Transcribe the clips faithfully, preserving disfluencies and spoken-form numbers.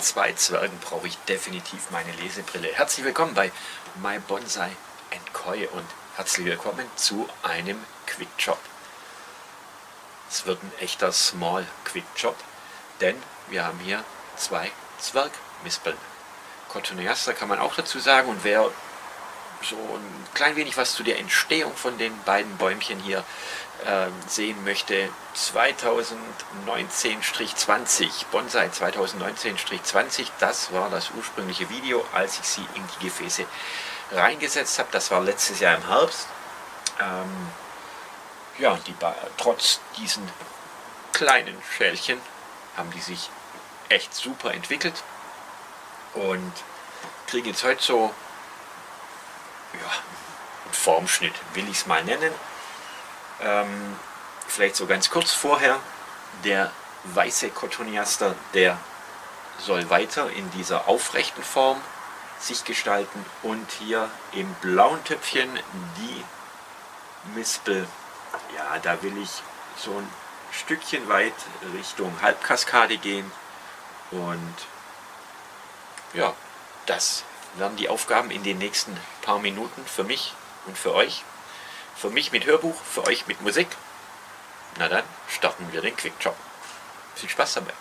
den zwei Zwergen brauche ich definitiv meine Lesebrille. Herzlich willkommen bei My Bonsai and Koi und herzlich willkommen zu einem Quick-Job. Es wird ein echter Small-Quick-Job, denn wir haben hier zwei Zwergmispeln. Cotoneaster kann man auch dazu sagen, und wer so ein klein wenig was zu der Entstehung von den beiden Bäumchen hier äh, sehen möchte, zweitausendneunzehn zwanzig, Bonsai zweitausendneunzehn zwanzig, das war das ursprüngliche Video, als ich sie in die Gefäße reingesetzt habe. Das war letztes Jahr im Herbst. Ähm, ja, die ba trotz diesen kleinen Schälchen haben die sich echt super entwickelt und kriegen jetzt heute so, ja, einen Formschnitt, will ich es mal nennen. Ähm, vielleicht so ganz kurz vorher, der weiße Cotoneaster, der soll weiter in dieser aufrechten Form sich gestalten, und hier im blauen Töpfchen die Mispel, ja, da will ich so ein Stückchen weit Richtung Halbkaskade gehen, und ja, das werden die Aufgaben in den nächsten paar Minuten für mich und für euch. Für mich mit Hörbuch, für euch mit Musik. Na dann, starten wir den Quick-Job. Viel Spaß dabei!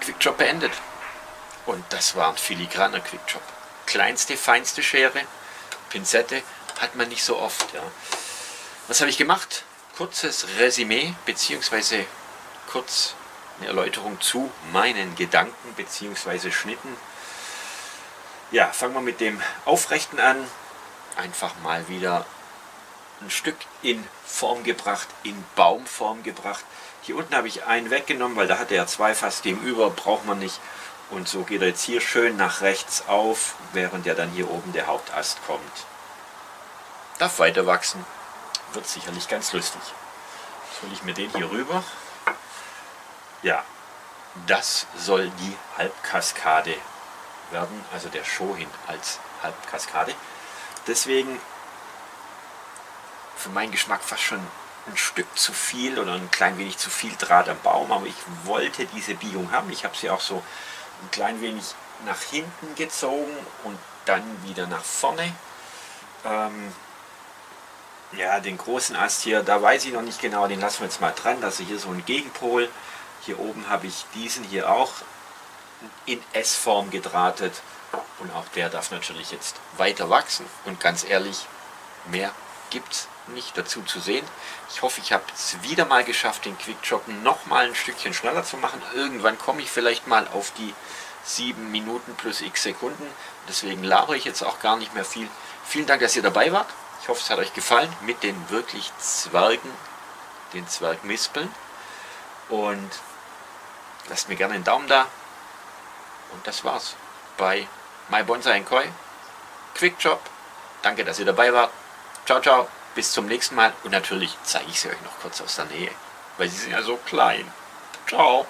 Quickjob beendet, und das war ein filigraner Quickjob. Kleinste, feinste Schere, Pinzette, hat man nicht so oft. Ja. Was habe ich gemacht? Kurzes Resümee bzw. kurz eine Erläuterung zu meinen Gedanken bzw. Schnitten. Ja, fangen wir mit dem Aufrechten an. Einfach mal wieder ein Stück in Form gebracht, in Baumform gebracht. Hier unten habe ich einen weggenommen, weil da hatte er zwei fast gegenüber, braucht man nicht. Und so geht er jetzt hier schön nach rechts auf, während ja dann hier oben der Hauptast kommt. Darf weiter wachsen. Wird sicherlich ganz lustig. Jetzt hole ich mir den hier rüber. Ja, das soll die Halbkaskade werden, also der Shohin als Halbkaskade. Deswegen für meinen Geschmack fast schon ein Stück zu viel oder ein klein wenig zu viel Draht am Baum, aber ich wollte diese Biegung haben. Ich habe sie auch so ein klein wenig nach hinten gezogen und dann wieder nach vorne. Ähm, ja, den großen Ast hier, da weiß ich noch nicht genau, den lassen wir jetzt mal dran, dass also hier so ein Gegenpol. Hier oben habe ich diesen hier auch in S-Form gedrahtet und auch der darf natürlich jetzt weiter wachsen und ganz ehrlich, mehr gibt es nicht dazu zu sehen. Ich hoffe, ich habe es wieder mal geschafft, den Quickchop noch mal ein Stückchen schneller zu machen. Irgendwann komme ich vielleicht mal auf die sieben Minuten plus x Sekunden. Deswegen labere ich jetzt auch gar nicht mehr viel. Vielen Dank, dass ihr dabei wart. Ich hoffe, es hat euch gefallen mit den wirklich Zwergen, den Zwergmispeln. Und lasst mir gerne einen Daumen da. Und das war's bei My Bonsai and Koi. Quickchop. Danke, dass ihr dabei wart. Ciao, ciao. Bis zum nächsten Mal und natürlich zeige ich sie euch noch kurz aus der Nähe, weil sie sind ja so klein. Ciao!